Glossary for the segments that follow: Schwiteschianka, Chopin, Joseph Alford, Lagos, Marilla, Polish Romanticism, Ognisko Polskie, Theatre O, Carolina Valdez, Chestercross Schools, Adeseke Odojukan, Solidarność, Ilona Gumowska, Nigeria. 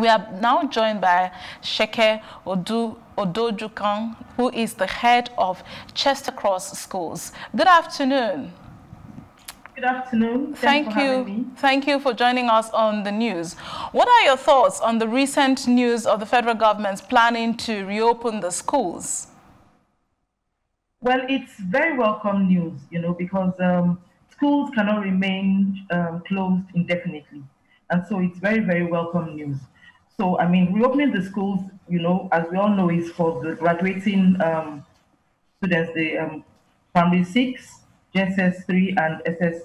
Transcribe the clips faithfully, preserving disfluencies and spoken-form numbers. We are now joined by Adeseke Odojukan, who is the head of Chestercross Schools. Good afternoon. Good afternoon. Thank you. Thank you for joining us on the news. What are your thoughts on the recent news of the federal government's planning to reopen the schools? Well, it's very welcome news, you know, because um, schools cannot remain um, closed indefinitely. And so it's very, very welcome news. So, I mean, reopening the schools, you know, as we all know, is for the graduating um, students, the um, primary six, G S S three and S S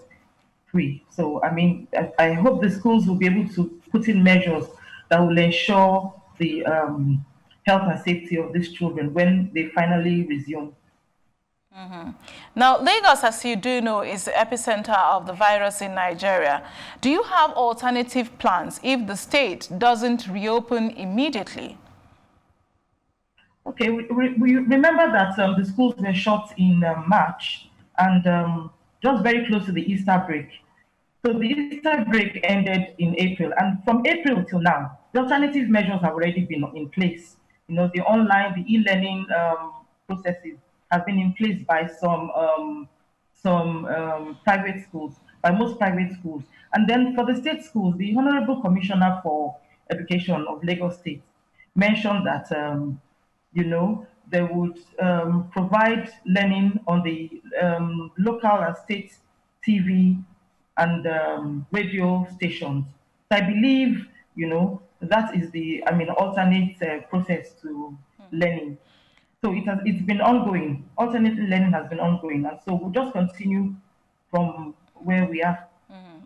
three. So, I mean, I hope the schools will be able to put in measures that will ensure the um, health and safety of these children when they finally resume. Mm-hmm. Now, Lagos, as you do know, is the epicenter of the virus in Nigeria. Do you have alternative plans if the state doesn't reopen immediately? Okay, we, we remember that um, the schools were shut in uh, March and um, just very close to the Easter break. So the Easter break ended in April, and from April till now, the alternative measures have already been in place. You know, the online, the e-learning um, processes have been in place by some um, some um, private schools, by most private schools. And then for the state schools, the Honorable Commissioner for Education of Lagos State mentioned that, um, you know, they would um, provide learning on the um, local and state T V and um, radio stations. So I believe, you know, that is the, I mean, alternate uh, process to hmm. learning. So it has, it's been ongoing. Alternate learning has been ongoing. And so we'll just continue from where we are.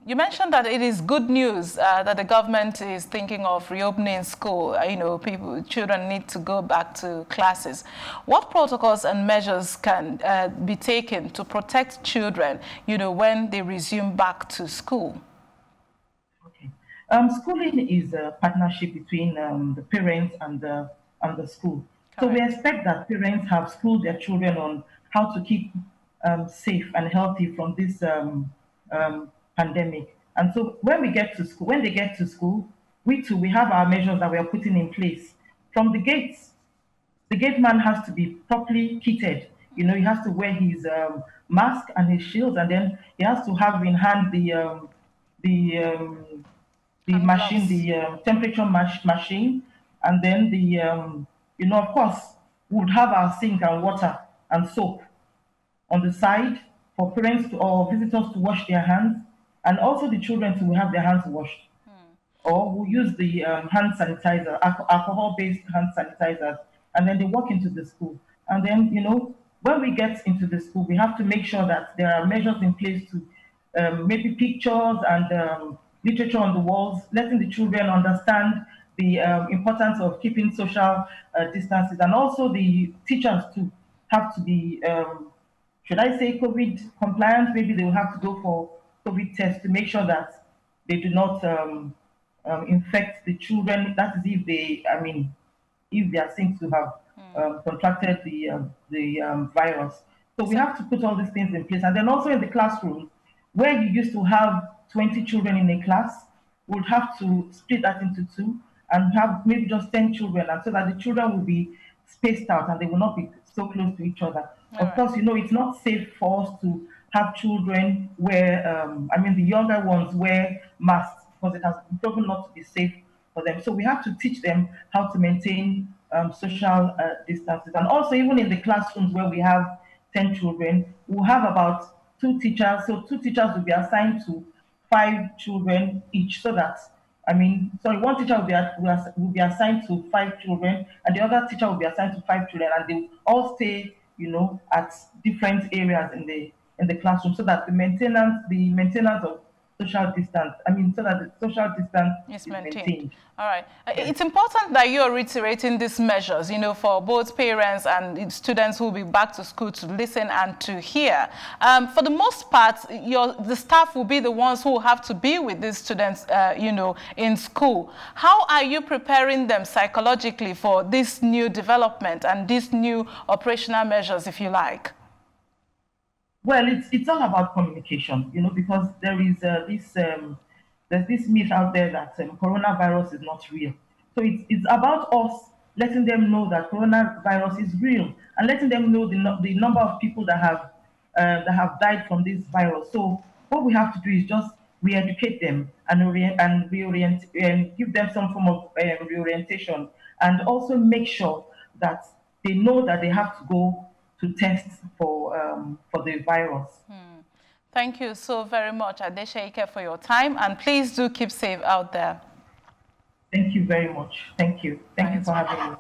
You mentioned that it is good news uh, that the government is thinking of reopening school. You know, people, children need to go back to classes. What protocols and measures can uh, be taken to protect children, you know, when they resume back to school? Okay. Um, schooling is a partnership between um, the parents and the, and the school. Correct. So we expect that parents have schooled their children on how to keep um, safe and healthy from this um, um pandemic. And so when we get to school, when they get to school, we too, we have our measures that we are putting in place. From the gates, the gate man has to be properly kitted. You know, he has to wear his um, mask and his shields, and then he has to have in hand the um, the um, the and machine, gloves. the uh, temperature mach machine, and then the um, you know, of course, we would have our sink and water and soap on the side for parents to, or visitors to wash their hands. And also the children who have their hands washed, hmm. or who use the um, hand sanitizer, alcohol-based hand sanitizers, and then they walk into the school. And then, you know, when we get into the school, we have to make sure that there are measures in place to um, maybe pictures and um, literature on the walls, letting the children understand the um, importance of keeping social uh, distances. And also the teachers too have to be, um, should I say, COVID compliant? Maybe they will have to go for COVID tests to make sure that they do not um, um, infect the children. That is, if they, I mean, if they are seen to have mm. um, contracted the uh, the um, virus. So we have to put all these things in place. And then also in the classroom, where you used to have twenty children in a class, we'll have to split that into two and have maybe just ten children, and so that the children will be spaced out and they will not be so close to each other. All of course, right. You know, it's not safe for us to have children wear, um, I mean, the younger ones wear masks because it has proven not to be safe for them. So we have to teach them how to maintain um, social uh, distances. And also, even in the classrooms where we have ten children, we'll have about two teachers. So two teachers will be assigned to five children each, so that, I mean, sorry, one teacher will be, will be assigned to five children, and the other teacher will be assigned to five children, and they all stay, you know, at different areas in the in the classroom, so that the maintenance, the maintenance of social distance, I mean, so that the social distance is maintained. maintained. All right. Yes. It's important that you are reiterating these measures, you know, for both parents and students who will be back to school to listen and to hear. Um, for the most part, your, the staff will be the ones who have to be with these students, uh, you know, in school. How are you preparing them psychologically for this new development and these new operational measures, if you like? Well, it's, it's all about communication, you know, because there is uh, this, um, there's this myth out there that um, coronavirus is not real. So it's, it's about us letting them know that coronavirus is real and letting them know the, no, the number of people that have uh, that have died from this virus. So what we have to do is just re-educate them and orient, and reorient and give them some form of um, reorientation, and also make sure that they know that they have to go to test for um, for the virus. Hmm. Thank you so very much, Adeseke, for your time, and please do keep safe out there. Thank you very much. Thank you. Thank you for having me.